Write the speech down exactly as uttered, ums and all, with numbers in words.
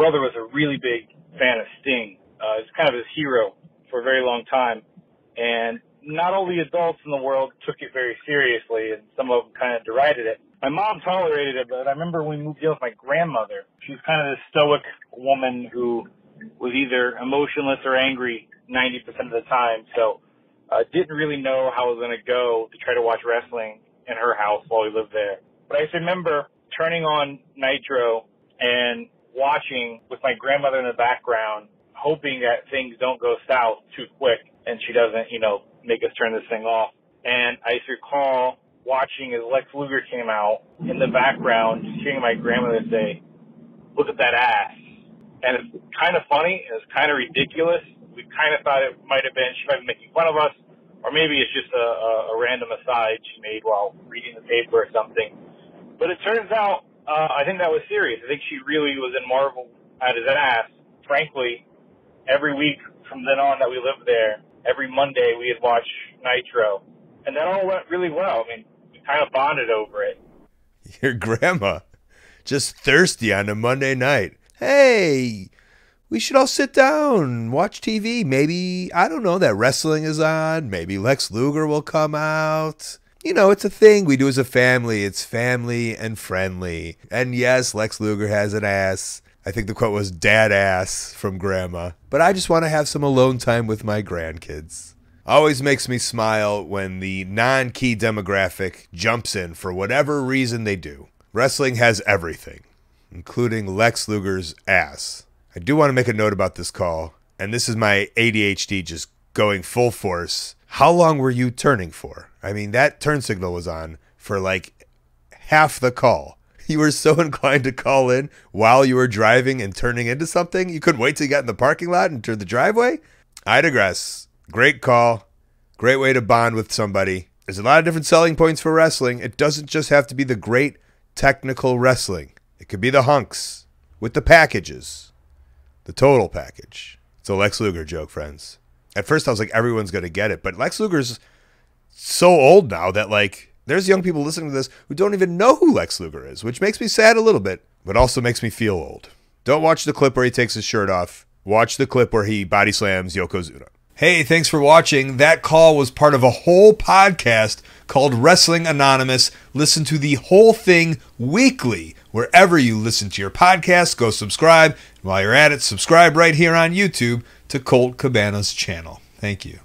brother was a really big fan of Sting. Uh, he's kind of his hero for a very long time. And not all the adults in the world took it very seriously, and some of them kind of derided it. My mom tolerated it, but I remember when we moved in with my grandmother, she was kind of this stoic woman who was either emotionless or angry ninety percent of the time. So I uh, didn't really know how I was going to go to try to watch wrestling in her house while we lived there. But I just remember turning on Nitro and watching with my grandmother in the background, hoping that things don't go south too quick and she doesn't, you know, make us turn this thing off. And I just recall watching as Lex Luger came out in the background, just hearing my grandmother say, "Look at that ass." And it's kind of funny. It's kind of ridiculous. We kind of thought it might have been, she might be making fun of us, or maybe it's just a, a, a random aside she made while reading the paper or something. But it turns out, uh, I think that was serious. I think she really was in marvel at his ass. Frankly, every week from then on that we lived there, every Monday we would watch Nitro. And that all went really well. I mean, we kind of bonded over it. Your grandma, just thirsty on a Monday night. Hey, we should all sit down, watch T V. Maybe, I don't know, that wrestling is on. Maybe Lex Luger will come out. You know, it's a thing we do as a family. It's family and friendly. And yes, Lex Luger has an ass. I think the quote was "dad ass" from grandma. But I just want to have some alone time with my grandkids. Always makes me smile when the non-key demographic jumps in for whatever reason they do. Wrestling has everything, including Lex Luger's ass. I do want to make a note about this call, and this is my A D H D just going full force. How long were you turning for? I mean, that turn signal was on for like half the call. You were so inclined to call in while you were driving and turning into something? You couldn't wait till you got in the parking lot and turned the driveway? I digress. Great call. Great way to bond with somebody. There's a lot of different selling points for wrestling. It doesn't just have to be the great technical wrestling. It could be the hunks with the packages. The total package. It's a Lex Luger joke, friends. At first I was like, everyone's going to get it. But Lex Luger's so old now that like there's young people listening to this who don't even know who Lex Luger is, which makes me sad a little bit, but also makes me feel old. Don't watch the clip where he takes his shirt off. Watch the clip where he body slams Yokozuna. Hey, thanks for watching. That call was part of a whole podcast called Wrestling Anonymous. Listen to the whole thing weekly. Wherever you listen to your podcast, go subscribe. And while you're at it, subscribe right here on YouTube to Colt Cabana's channel. Thank you.